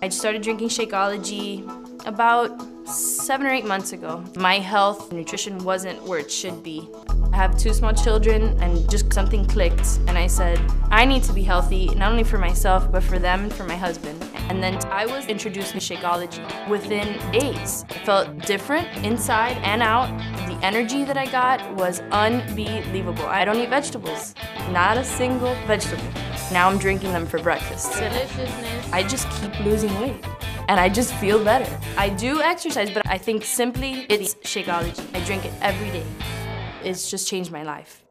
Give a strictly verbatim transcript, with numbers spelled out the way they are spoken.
I started drinking Shakeology about seven or eight months ago. My health and nutrition wasn't where it should be. I have two small children, and just something clicked, and I said, I need to be healthy, not only for myself, but for them and for my husband. And then I was introduced to Shakeology. Within days, I felt different inside and out. The energy that I got was unbelievable. I don't eat vegetables, not a single vegetable. Now I'm drinking them for breakfast. Deliciousness. I just keep losing weight, and I just feel better. I do exercise, but I think simply it's Shakeology. I drink it every day. It's just changed my life.